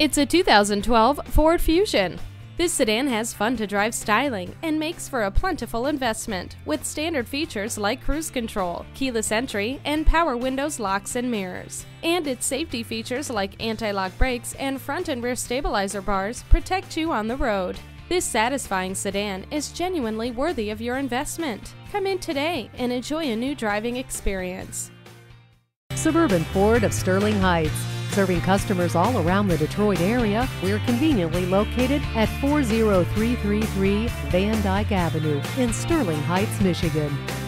It's a 2012 Ford Fusion. This sedan has fun-to-drive styling and makes for a plentiful investment with standard features like cruise control, keyless entry, and power windows, locks, and mirrors. And its safety features like anti-lock brakes and front and rear stabilizer bars protect you on the road. This satisfying sedan is genuinely worthy of your investment. Come in today and enjoy a new driving experience. Suburban Ford of Sterling Heights. Serving customers all around the Detroit area, we're conveniently located at 40333 Van Dyke Avenue in Sterling Heights, Michigan.